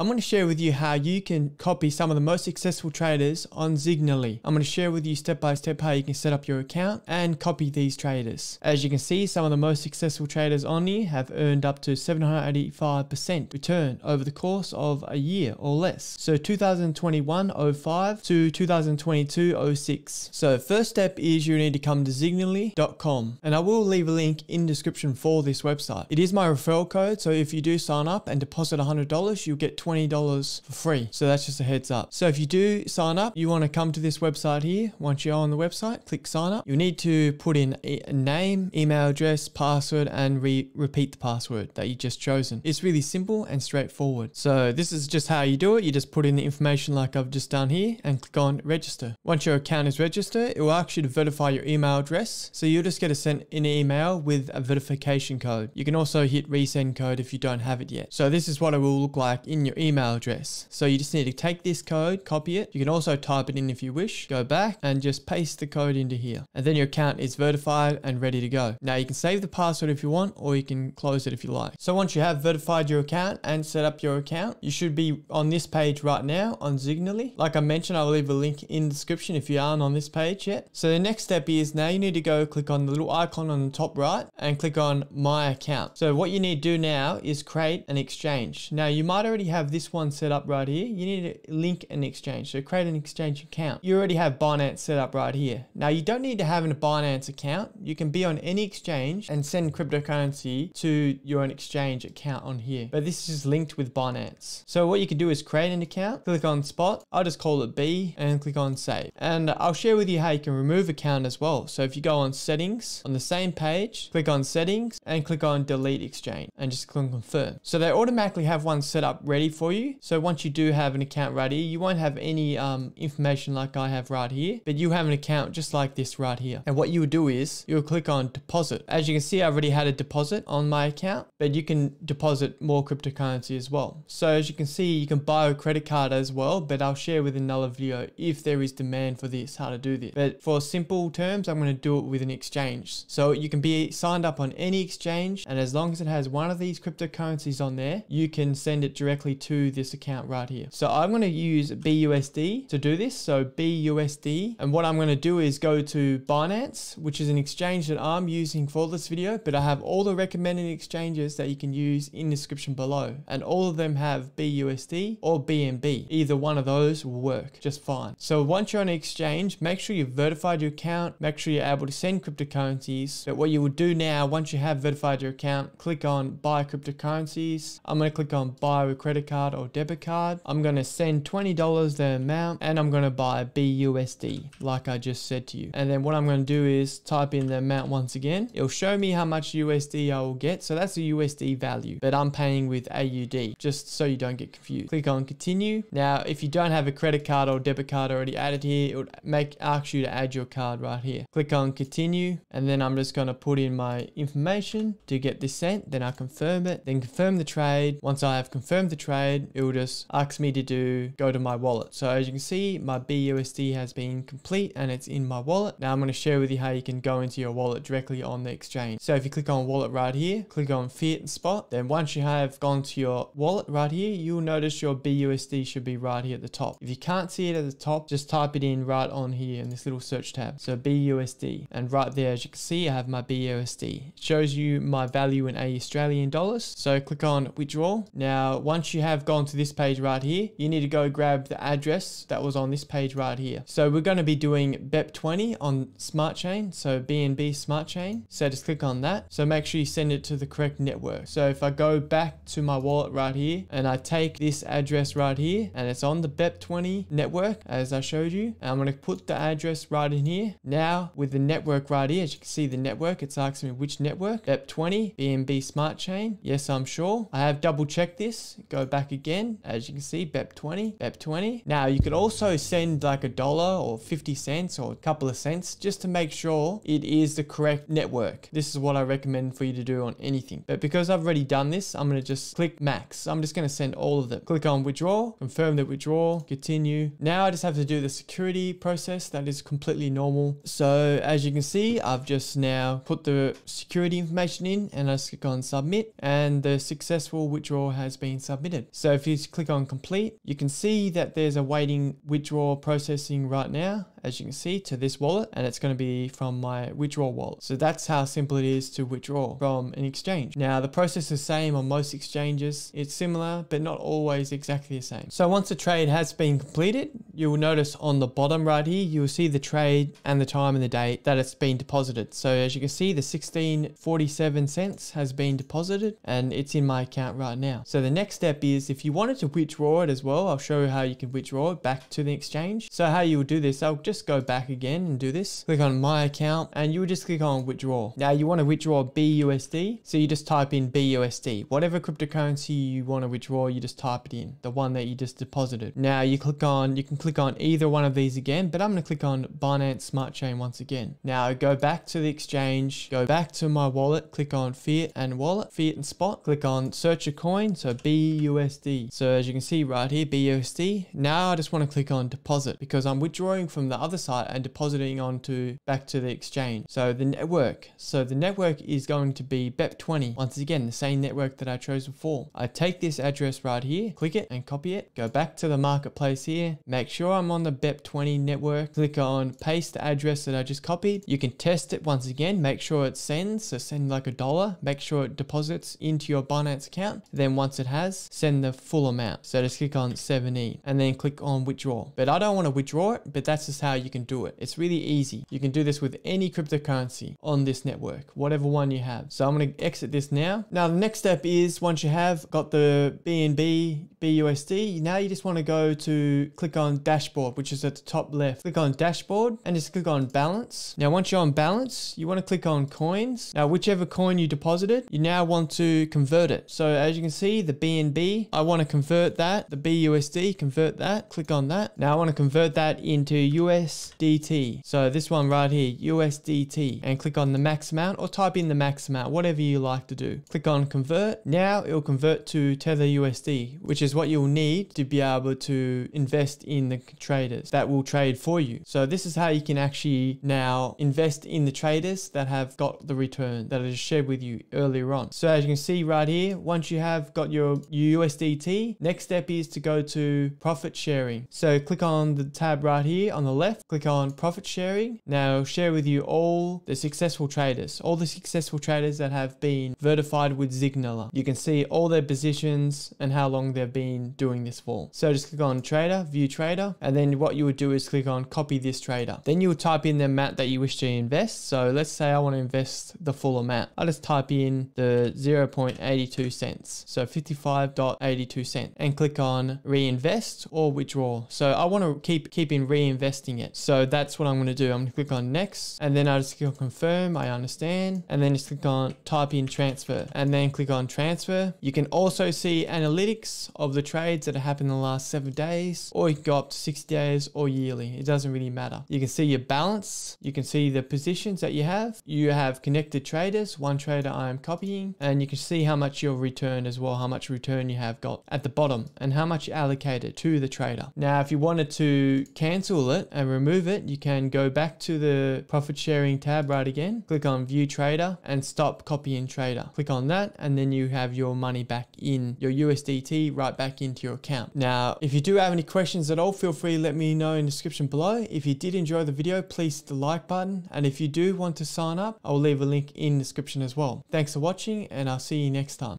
I'm going to share with you how you can copy some of the most successful traders on Zignaly. I'm going to share with you step by step how you can set up your account and copy these traders. As you can see, some of the most successful traders on here have earned up to 785% return over the course of a year or less. So 2021-05 to 2022-06. So first step is you need to come to Zignaly.com, and I will leave a link in the description for this website. It is my referral code, so if you do sign up and deposit $100, you'll get $20 for free. So that's just a heads up. So if you do sign up, you want to come to this website here. Once you're on the website, click sign up. You'll need to put in a name, email address, password, and repeat the password that you just chosen. It's really simple and straightforward. So this is just how you do it. You just put in the information like I've just done here and click on register. Once your account is registered, it will ask you to verify your email address. So you'll just get sent an email with a verification code. You can also hit resend code if you don't have it yet. So this is what it will look like in your email address. So you just need to take this code, copy it. You can also type it in if you wish, go back and just paste the code into here. And then your account is verified and ready to go. Now you can save the password if you want, or you can close it if you like. So once you have verified your account and set up your account, you should be on this page right now on Zignaly. Like I mentioned, I'll leave a link in the description if you aren't on this page yet. So the next step is now you need to go click on the little icon on the top right and click on my account. So what you need to do now is create an exchange. Now you might already have this one set up right here. You need to link an exchange. So create an exchange account. You already have Binance set up right here. Now you don't need to have a Binance account. You can be on any exchange and send cryptocurrency to your own exchange account on here. But this is linked with Binance. So what you can do is create an account, click on spot. I'll just call it B and click on save. And I'll share with you how you can remove account as well. So if you go on settings on the same page, click on settings and click on delete exchange and just click on confirm. So they automatically have one set up ready for you. So once you do have an account right here, you won't have any information like I have right here, but you have an account just like this right here. And what you would do is you'll click on deposit. As you can see, I already had a deposit on my account, but you can deposit more cryptocurrency as well. So as you can see, you can buy a credit card as well, but I'll share with another video if there is demand for this, how to do this. But for simple terms, I'm going to do it with an exchange. So you can be signed up on any exchange, and as long as it has one of these cryptocurrencies on there, you can send it directly to this account right here. So I'm going to use BUSD to do this. So BUSD, and what I'm going to do is go to Binance, which is an exchange that I'm using for this video, but I have all the recommended exchanges that you can use in the description below, and all of them have BUSD or BNB. Either one of those will work just fine. So once you're on an exchange, make sure you've verified your account, make sure you're able to send cryptocurrencies. But what you would do now, once you have verified your account, click on buy cryptocurrencies. I'm going to click on buy with credit card or debit card. I'm going to send $20 the amount, and I'm going to buy BUSD like I just said to you. And then what I'm going to do is type in the amount once again. It'll show me how much USD I will get. So that's a USD value, but I'm paying with AUD just so you don't get confused. Click on continue. Now if you don't have a credit card or debit card already added here, it would ask you to add your card right here. Click on continue, and then I'm just going to put in my information to get this sent. Then I confirm it, then confirm the trade. Once I have confirmed the trade, it will just ask me to go to my wallet. So as you can see, my BUSD has been complete and it's in my wallet. Now I'm going to share with you how you can go into your wallet directly on the exchange. So if you click on wallet right here, click on fiat and spot. Then once you have gone to your wallet right here, you'll notice your BUSD should be right here at the top. If you can't see it at the top, just type it in right on here in this little search tab. So BUSD, and right there, as you can see, I have my BUSD. It shows you my value in Australian dollars. So click on withdraw. Now, once you have gone to this page right here, you need to go grab the address that was on this page right here. So we're going to be doing BEP20 on Smart Chain. So BNB Smart Chain. So just click on that. So make sure you send it to the correct network. So if I go back to my wallet right here and I take this address right here, and it's on the BEP20 network as I showed you, and I'm going to put the address right in here. Now with the network right here, as you can see the network, it's asking me which network. BEP20, BNB Smart Chain. Yes, I'm sure. I have double checked this. Go back again. As you can see, BEP20, BEP20. Now you could also send like $1 or 50 cents or a couple of cents just to make sure it is the correct network. This is what I recommend for you to do on anything. But because I've already done this, I'm going to just click max. I'm just going to send all of them. Click on withdraw, confirm the withdrawal, continue. Now I just have to do the security process that is completely normal. So as you can see, I've just now put the security information in, and I just click on submit, and the successful withdrawal has been submitted. So if you click on complete, you can see that there's a waiting withdrawal processing right now, as you can see, to this wallet, and it's going to be from my withdrawal wallet. So that's how simple it is to withdraw from an exchange. Now the process is the same on most exchanges. It's similar, but not always exactly the same. So once a trade has been completed, you will notice on the bottom right here, you will see the trade and the time and the date that it's been deposited. So as you can see, the 16.47 cents has been deposited and it's in my account right now. So the next step is, if you wanted to withdraw it as well, I'll show you how you can withdraw it back to the exchange. So how you will do this, I'll just go back again and do this. Click on my account and you will just click on withdraw. Now you want to withdraw BUSD. So you just type in BUSD, whatever cryptocurrency you want to withdraw, you just type it in, the one that you just deposited. Now you can click on either one of these again, but I'm going to click on Binance Smart Chain once again. Now go back to the exchange, go back to my wallet, click on fiat and wallet, fiat and spot, click on search a coin. So BUSD. So as you can see right here, BUSD. Now I just want to click on deposit because I'm withdrawing from the other side and depositing onto back to the exchange. So the network. So the network is going to be BEP20. Once again, the same network that I chose before. I take this address right here, click it and copy it. Go back to the marketplace here. Make sure I'm on the BEP20 network. Click on paste the address that I just copied. You can test it once again. Make sure it sends. So send like $1. Make sure it deposits into your Binance account. Then once it has, send the full amount. So just click on 7E and then click on withdraw. But I don't want to withdraw it, but that's just how you can do it. It's really easy. You can do this with any cryptocurrency on this network, whatever one you have. So I'm going to exit this now. Now the next step is, once you have got the BNB, BUSD, now you just want to go to click on dashboard, which is at the top left. Click on dashboard and just click on balance. Now once you're on balance, you want to click on coins. Now whichever coin you deposited, you now want to convert it. So as you can see, the BNB, I want to convert that. The BUSD, convert that. Click on that. Now I want to convert that into USDT. So this one right here, USDT, and click on the max amount or type in the max amount, whatever you like to do. Click on convert. Now it will convert to Tether USD, which is what you'll need to be able to invest in the traders that will trade for you. So this is how you can actually now invest in the traders that have got the return that I just shared with you earlier on. So as you can see right here, once you have got your USDT, next step is to go to profit sharing. So click on the tab right here on the left, click on profit sharing. Now it'll share with you all the successful traders that have been verified with Zignaly. You can see all their positions and how long they've been doing this for. So just click on trader, view trader, and then what you would do is click on copy this trader. Then you would type in the amount that you wish to invest. So let's say I want to invest the full amount. I'll just type in the 0.82 cents. So 55.82 cents and click on reinvest or withdraw. So I want to keep in reinvesting it. So that's what I'm going to do. I'm going to click on next and then I'll just click on confirm. I understand. And then just click on type in transfer and then click on transfer. You can also see analytics of the trades that have happened in the last 7 days, or you can go up to 60 days or yearly. It doesn't really matter. You can see your balance. You can see the positions that you have. You have connected traders, one trader I am copying, and you can see how much you'll return as well, how much return you have got at the bottom and how much you allocated to the trader. Now, if you wanted to cancel it and remove it, you can go back to the profit sharing tab right again, click on view trader and stop copying trader. Click on that and then you have your money back in your USDT right back into your account. Now, if you do have any questions at all, feel free to let me know in the description below. If you did enjoy the video, please hit the like button. And if you do want to sign up, I'll leave a link in the description as well. Thanks for watching and I'll see you next time.